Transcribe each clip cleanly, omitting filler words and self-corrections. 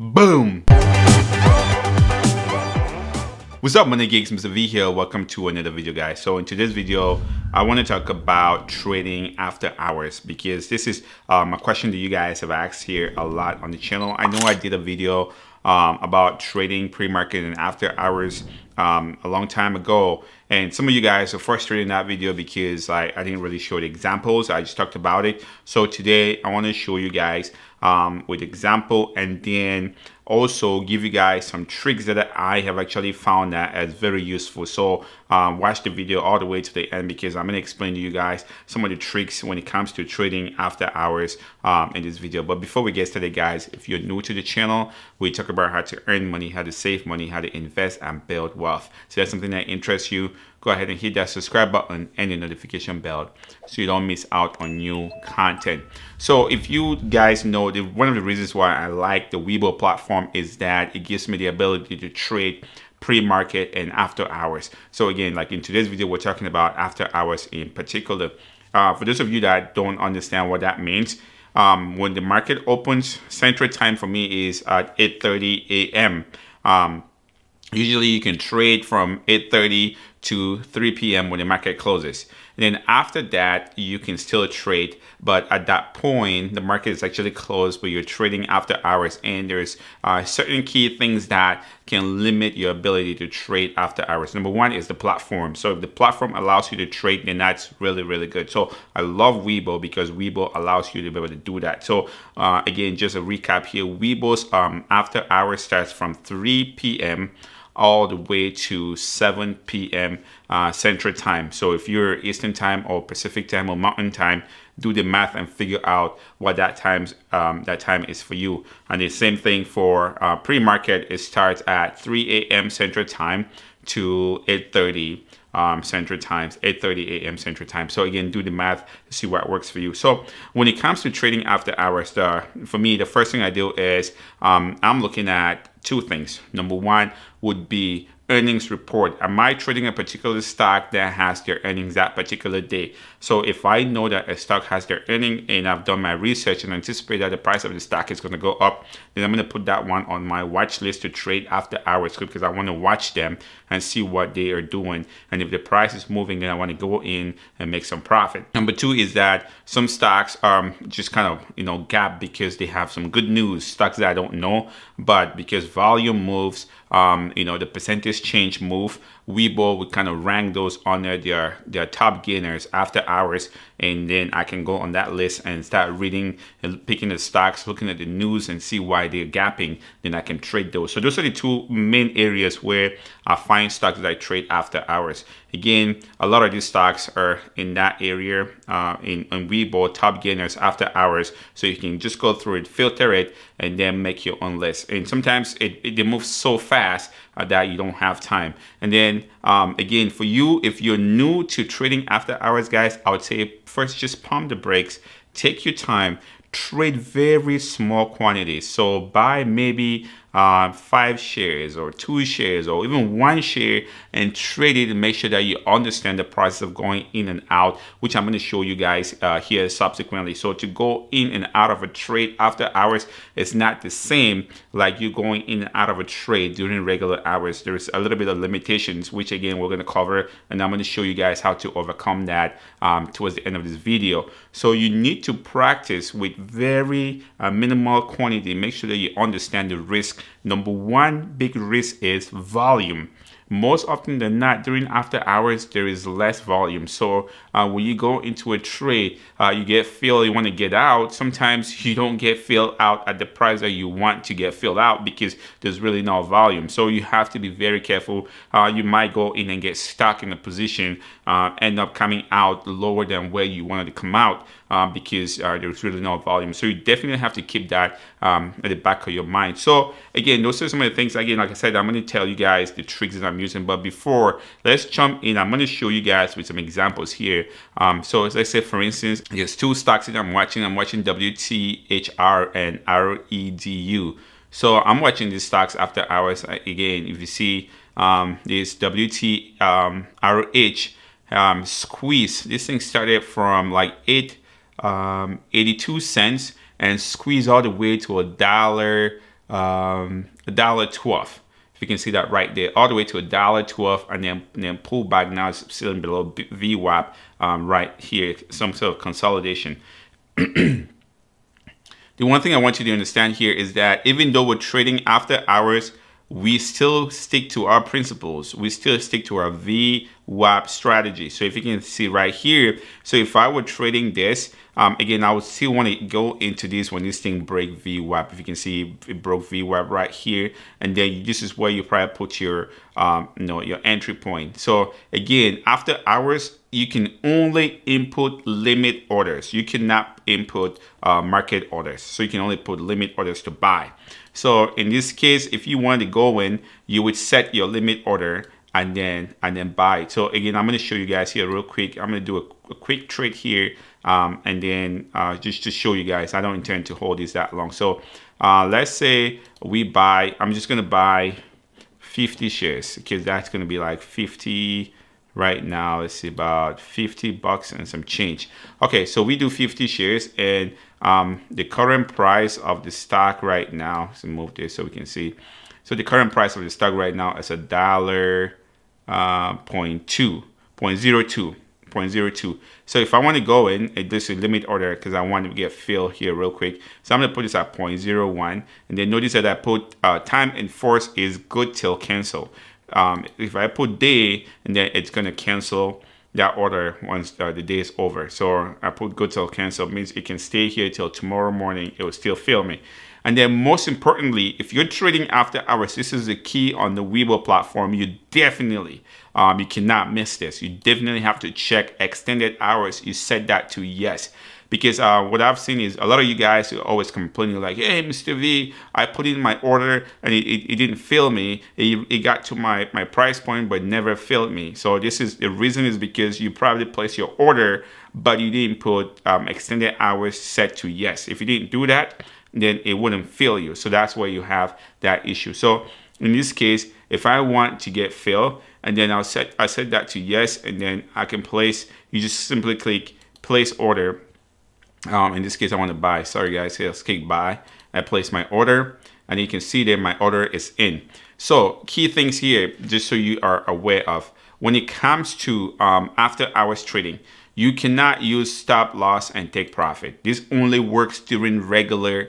Boom! What's up, Money Geeks? Mr. V here. Welcome to another video, guys. So in today's video, I want to talk about trading after hours, because this is a question that you guys have asked here a lot on the channel. I know I did a video about trading pre-market and after hours a long time ago, and some of you guys are frustrated in that video because I didn't really show the examples. I just talked about it. So today I want to show you guys with example, and then also give you guys some tricks that I have actually found that is very useful. So watch the video all the way to the end, because I'm going to explain to you guys some of the tricks when it comes to trading after hours in this video. But before we get started, guys, if you're new to the channel, we talk about how to earn money, how to save money, how to invest and build wealth. So that's something that interests you, go ahead and hit that subscribe button and the notification bell so you don't miss out on new content. So if you guys know, one of the reasons why I like the Webull platform is that it gives me the ability to trade pre-market and after hours. So again, like in today's video, we're talking about after hours in particular. For those of you that don't understand what that means, when the market opens, central time for me is at 8:30 a.m. Usually you can trade from 8:30 to 3 p.m. when the market closes. And then after that, you can still trade, but at that point, the market is actually closed, but you're trading after hours, and there's certain key things that can limit your ability to trade after hours. Number one is the platform. So if the platform allows you to trade, then that's really, really good. So I love Webull because Webull allows you to be able to do that. So again, just a recap here, Webull's after hours starts from 3 p.m. all the way to 7 p.m. Central time. So if you're Eastern time or Pacific time or Mountain time, do the math and figure out what that time is for you. And the same thing for pre-market, it starts at 3 a.m. Central time to 8:30 Central times, 8:30 a.m. Central time. So again, do the math to see what works for you. So when it comes to trading after hours, for me, the first thing I do is I'm looking at two things. Number one would be earnings report. Am I trading a particular stock that has their earnings that particular day? So if I know that a stock has their earning and I've done my research and anticipate that the price of the stock is going to go up, then I'm going to put that one on my watch list to trade after hours, because I want to watch them and see what they are doing. And if the price is moving, then I want to go in and make some profit. Number two is that some stocks are just kind of, you know, gap because they have some good news, stocks that I don't know, but because volume moves, you know, the percentage change move, Webull would kind of rank those on their top gainers after hours, and then I can go on that list and start reading and picking the stocks, looking at the news and see why they're gapping, then I can trade those. So those are the two main areas where I find stocks that I trade after hours. Again, a lot of these stocks are in that area in Webull, top gainers after hours, so you can just go through it, filter it, and then make your own list. And sometimes they move so fast that you don't have time. And then again, for you, if you're new to trading after hours, guys, I would say first just pump the brakes, take your time, trade very small quantities. So buy maybe 5 shares or 2 shares or even 1 share and trade it, and make sure that you understand the process of going in and out, which I'm going to show you guys here subsequently. So to go in and out of a trade after hours is not the same like you going in and out of a trade during regular hours. There's a little bit of limitations, which again we're going to cover, and I'm going to show you guys how to overcome that towards the end of this video. So you need to practice with very minimal quantity. Make sure that you understand the risk. Number one big risk is volume. Most often than not, during after hours, there is less volume. So when you go into a trade, you get filled, you want to get out. Sometimes you don't get filled out at the price that you want to get filled out because there's really no volume. So you have to be very careful. You might go in and get stuck in a position, end up coming out lower than where you wanted to come out because there's really no volume. So you definitely have to keep that at the back of your mind. So again, those are some of the things. Again, like I said, I'm going to tell you guys the tricks that I'm using, but before, let's jump in. I'm going to show you guys with some examples here. So let's say, for instance, there's two stocks that I'm watching WTHR and REDU. So I'm watching these stocks after hours. Again, if you see this WTRH squeeze, this thing started from like 82 cents and squeeze all the way to $1 $1.12. If you can see that right there, all the way to $1.12, and then pull back. Now it's sitting below VWAP right here, some sort of consolidation. The one thing I want you to understand here is that even though we're trading after hours, we still stick to our principles. We still stick to our VWAP strategy. So if you can see right here, so if I were trading this, again, I would still want to go into this when this thing break VWAP. If you can see, it broke VWAP right here, and then this is where you probably put your, you know, your entry point. So again, after hours, you can only input limit orders. You cannot input market orders. So you can only put limit orders to buy. So in this case, if you want to go in, you would set your limit order and then buy. So again, I'm going to show you guys here real quick. I'm going to do a quick trade here and then just to show you guys. I don't intend to hold this that long. So let's say we buy. I'm just going to buy 50 shares because that's going to be like 50. Right now, it's about $50 and some change. Okay, so we do 50 shares, and the current price of the stock right now. So move this so we can see. So the current price of the stock right now is $1.02. So if I want to go in, it does a limit order because I want to get fill here real quick. So I'm going to put this at 0.01, and then notice that I put time and force is good till cancel. If I put day, and then it's gonna cancel that order once the day is over. So I put good till cancel, means it can stay here till tomorrow morning. It will still fail me. And then most importantly, if you're trading after hours, this is the key on the Webull platform. You definitely, you cannot miss this. You definitely have to check extended hours. You set that to yes. Because what I've seen is a lot of you guys are always complaining like, hey, Mr. V, I put in my order and it didn't fail me. It got to my price point, but never failed me. So this is the reason is because you probably placed your order, but you didn't put extended hours set to yes. If you didn't do that, then it wouldn't fail you. So that's where you have that issue. So in this case, if I want to get fail, and then I set that to yes, and then I can place, you just simply click place order. In this case, I want to buy. Sorry, guys. Here, let's click buy. I place my order, and you can see that my order is in. So, key things here, just so you are aware of, when it comes to after hours trading, you cannot use stop loss and take profit. This only works during regular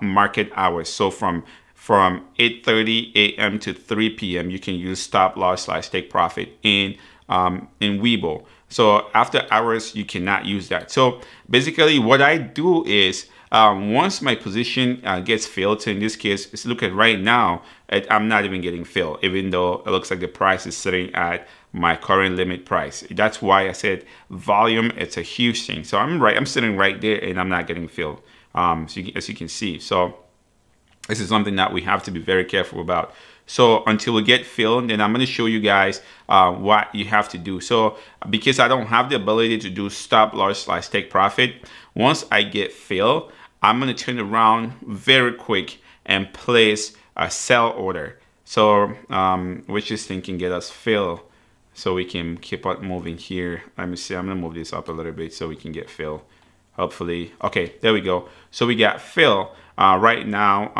market hours. So, from 8:30 a.m. to 3 p.m., you can use stop loss / take profit in Webull. So after hours, you cannot use that. So basically what I do is once my position gets filled, so in this case, let's look at right now, I'm not even getting filled, even though it looks like the price is sitting at my current limit price. That's why I said volume, it's a huge thing. So I'm sitting right there and I'm not getting filled, as you can see. So this is something that we have to be very careful about. So until we get filled, then I'm going to show you guys what you have to do. So because I don't have the ability to do stop loss / take profit, once I get filled, I'm going to turn around very quick and place a sell order. So which this thing can get us filled, so we can keep on moving here. Let me see. I'm going to move this up a little bit so we can get filled. Hopefully, okay, there we go. So we got fill right now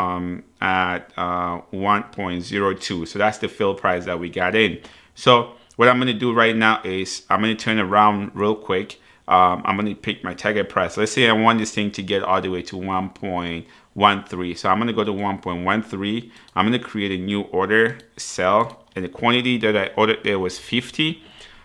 at 1.02. So that's the fill price that we got in. So what I'm gonna do right now is I'm gonna turn around real quick. I'm gonna pick my target price. Let's say I want this thing to get all the way to 1.13. So I'm gonna go to 1.13. I'm gonna create a new order, sell, and the quantity that I ordered there was 50.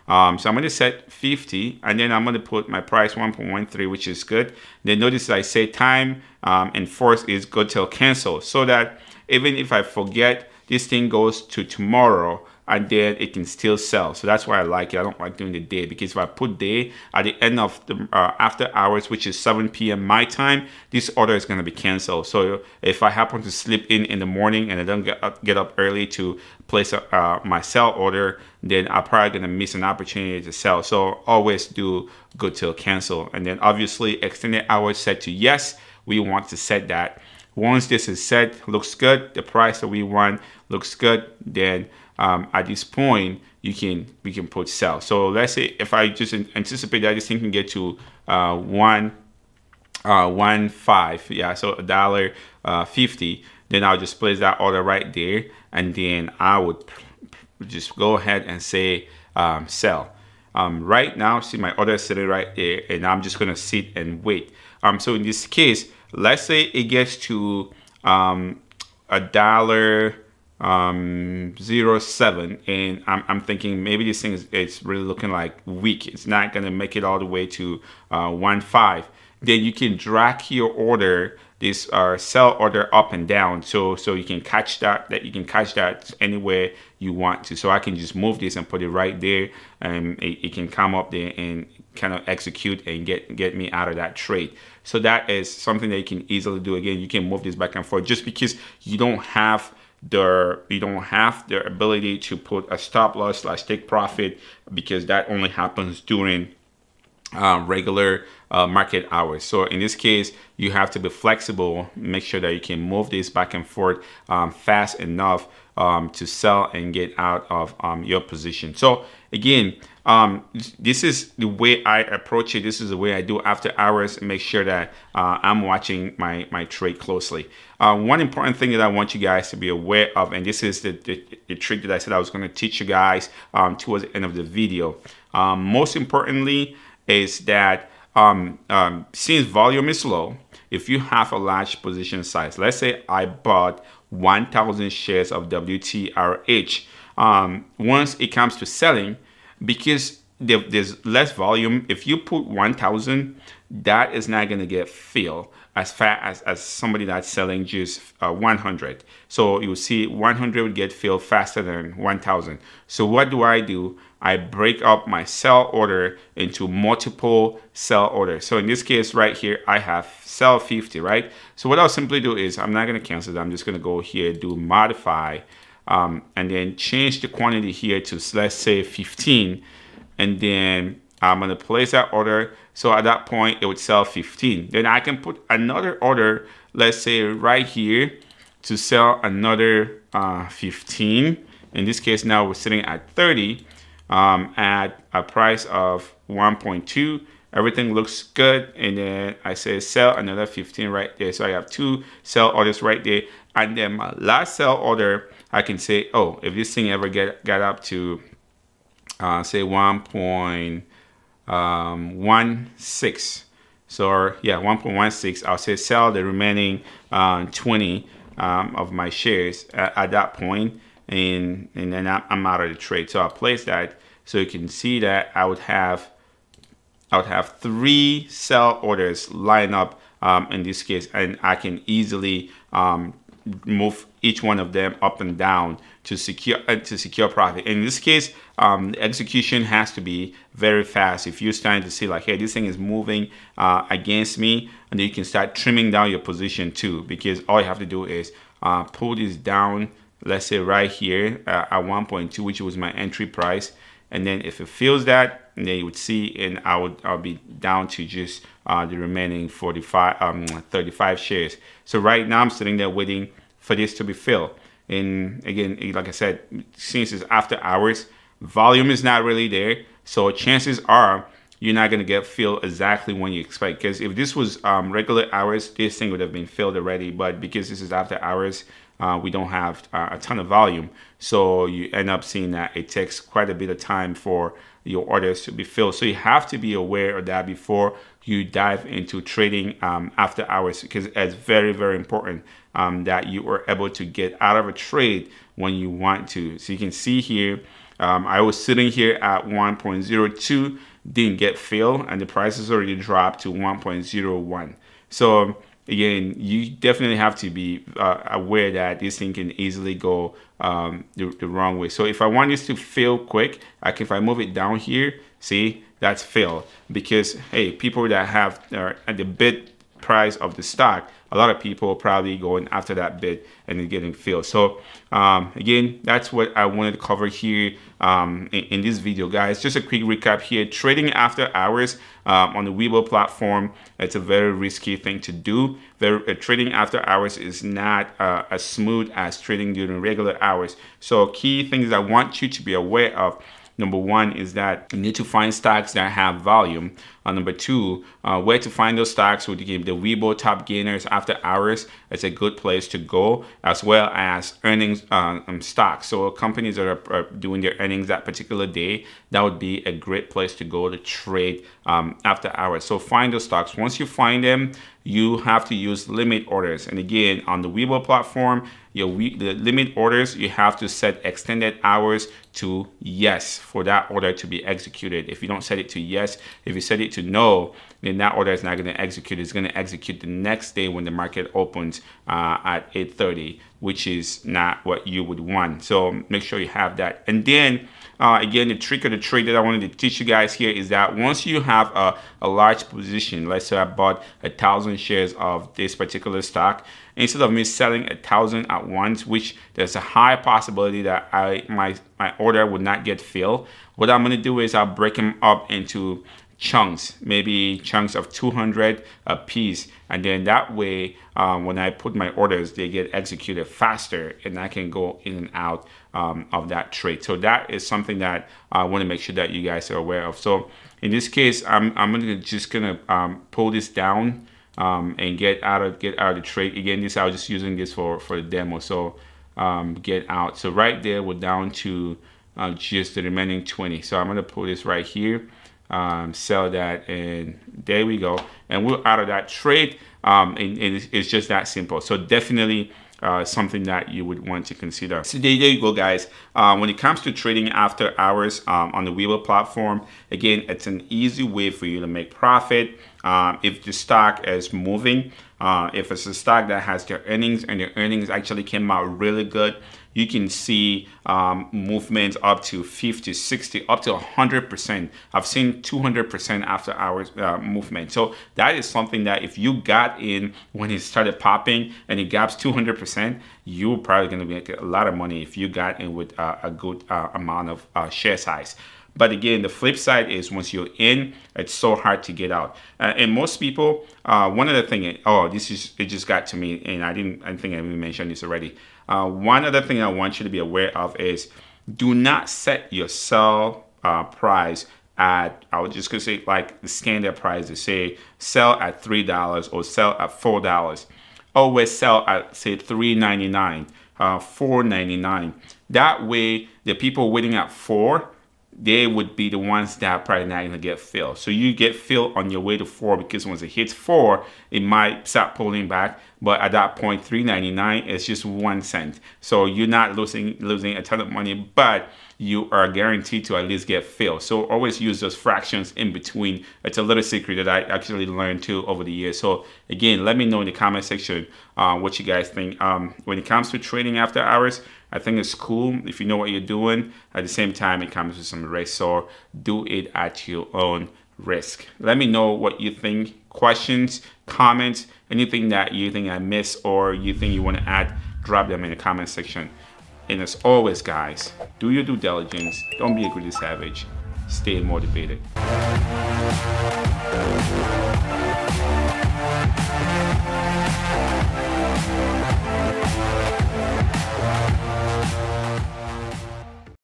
So I'm going to set 50, and then I'm going to put my price 1.13, which is good. Then notice I say time and force is good till cancel, so that even if I forget, this thing goes to tomorrow, and then it can still sell. So that's why I like it. I don't like doing the day, because if I put day at the end of the after hours, which is 7 p.m. my time, this order is going to be canceled. So if I happen to slip in the morning and I don't get up early to place my sell order, then I'm probably going to miss an opportunity to sell. So always do good till cancel. And then obviously extended hours set to yes. We want to set that. Once this is set, looks good, the price that we want looks good, then at this point, we can put sell. So let's say if I just anticipate that this thing can get to 1.15, yeah, so $1.50, then I'll just place that order right there, and then I would just go ahead and say sell. Right now, see, my order is sitting right there, and I'm just gonna sit and wait. So in this case, let's say it gets to $1.07, and I'm thinking maybe this thing is, it's really looking like weak. It's not gonna make it all the way to 1.5. Then you can drag your order, this sell order, up and down, so you can catch that anywhere you want to. So I can just move this and put it right there, and it can come up there and kind of execute and get me out of that trade. So that is something that you can easily do. Again, you can move this back and forth just because you don't have the ability to put a stop loss / take profit, because that only happens during regular market hours. So in this case, you have to be flexible, make sure that you can move this back and forth fast enough to sell and get out of your position. So again, this is the way I approach it. This is the way I do after hours, and make sure that I'm watching my trade closely. One important thing that I want you guys to be aware of, and this is the trick that I said I was going to teach you guys towards the end of the video. Most importantly is that since volume is low, if you have a large position size, let's say I bought 1,000 shares of WTRH, once it comes to selling, because there's less volume, if you put 1,000, that is not going to get filled as fast as somebody that's selling just 100. So you'll see 100 would get filled faster than 1,000. So what do I do? I break up my sell order into multiple sell orders. So in this case right here, I have sell 50, right? So what I'll simply do is, I'm not gonna cancel that. I'm just gonna go here, do modify, and then change the quantity here to, let's say, 15. And then I'm gonna place that order. So at that point, it would sell 15. Then I can put another order, let's say right here, to sell another 15. In this case, now we're sitting at 30. At a price of 1.2, everything looks good, and then I say sell another 15 right there. So I have two sell orders right there, and then my last sell order, I can say, oh, if this thing ever got up to say 1.16, so yeah, 1.16, I'll say sell the remaining 20 of my shares at that point. And then I'm out of the trade. So I'll place that, so you can see that I would have three sell orders line up in this case, and I can easily move each one of them up and down to secure profit. In this case, the execution has to be very fast. If you're starting to see like, hey, this thing is moving against me, and then you can start trimming down your position too, because all you have to do is pull this down, let's say right here at 1.2, which was my entry price. And then if it fills that, then you would see, and I'll be down to just the remaining 35 shares. So right now I'm sitting there waiting for this to be filled. And again, like I said, since it's after hours, volume is not really there. So chances are you're not gonna get filled exactly when you expect. Because if this was regular hours, this thing would have been filled already. But because this is after hours, we don't have a ton of volume, so you end up seeing that it takes quite a bit of time for your orders to be filled. So you have to be aware of that before you dive into trading after hours, because it's very, very important that you are able to get out of a trade when you want to. So you can see here, I was sitting here at 1.02, didn't get filled, and the price has already dropped to 1.01. So again, you definitely have to be aware that this thing can easily go the wrong way. So if I want this to fail quick, like if I move it down here, see, that's failed. Because, hey, people that have at the bid price of the stock, a lot of people are probably going after that bid and getting filled. So again, that's what I wanted to cover here in this video, guys. Just a quick recap here. Trading after hours on the Webull platform, it's a very risky thing to do. Trading after hours is not as smooth as trading during regular hours. So key things I want you to be aware of. Number one is that you need to find stocks that have volume. Number two, where to find those stocks would give the Webull top gainers after hours. It's a good place to go, as well as earnings stocks. So companies that are doing their earnings that particular day, that would be a great place to go to trade after hours. So find those stocks. Once you find them, you have to use limit orders. And again, on the Webull platform, the limit orders, you have to set extended hours to yes for that order to be executed. If you don't set it to yes, if you set it to no, then that order is not going to execute. It's going to execute the next day when the market opens at 8:30, which is not what you would want. So make sure you have that. And then again, the trick of the trade that I wanted to teach you guys here is that once you have a large position, let's say I bought 1,000 shares of this particular stock, instead of me selling 1,000 at once, which there's a high possibility that my order would not get filled, what I'm going to do is I'll break them up into chunks, maybe chunks of 200 a piece, and then that way when I put my orders, they get executed faster and I can go in and out of that trade. So that is something that I want to make sure that you guys are aware of. So in this case, I'm just gonna pull this down and get out of the trade. Again, this I was just using this for the demo. So get out. So right there we're down to just the remaining 20. So I'm gonna pull this right here, sell that, and there we go, and we're out of that trade. And it's just that simple. So definitely something that you would want to consider. So there you go, guys. When it comes to trading after hours on the Webull platform, again, it's an easy way for you to make profit. If the stock is moving, if it's a stock that has their earnings and their earnings actually came out really good, you can see movements up to 50, 60, up to 100%. I've seen 200% after hours movement. So that is something that if you got in when it started popping and it gaps 200%, you're probably going to make a lot of money if you got in with a good amount of share size. But again, the flip side is once you're in, it's so hard to get out. And most people, one other thing, oh, this is, it just got to me and I think I even mentioned this already. One other thing I want you to be aware of is do not set your sell price at, I was just gonna say like the standard price to say sell at $3 or sell at $4. Always sell at say $3.99, $4.99. That way the people waiting at $4, they would be the ones that are probably not going to get filled. So you get filled on your way to $4, because once it hits $4, it might start pulling back. But at that point, $3.99 is just 1 cent. So you're not losing a ton of money, but you are guaranteed to at least get filled. So always use those fractions in between. It's a little secret that I actually learned too over the years. So again, let me know in the comment section what you guys think. When it comes to trading after hours, I think it's cool if you know what you're doing. At the same time, it comes with some risk, so do it at your own risk. Let me know what you think, questions, comments, anything that you think I missed or you think you want to add, drop them in the comment section. And as always, guys, do your due diligence. Don't be a greedy savage. Stay motivated.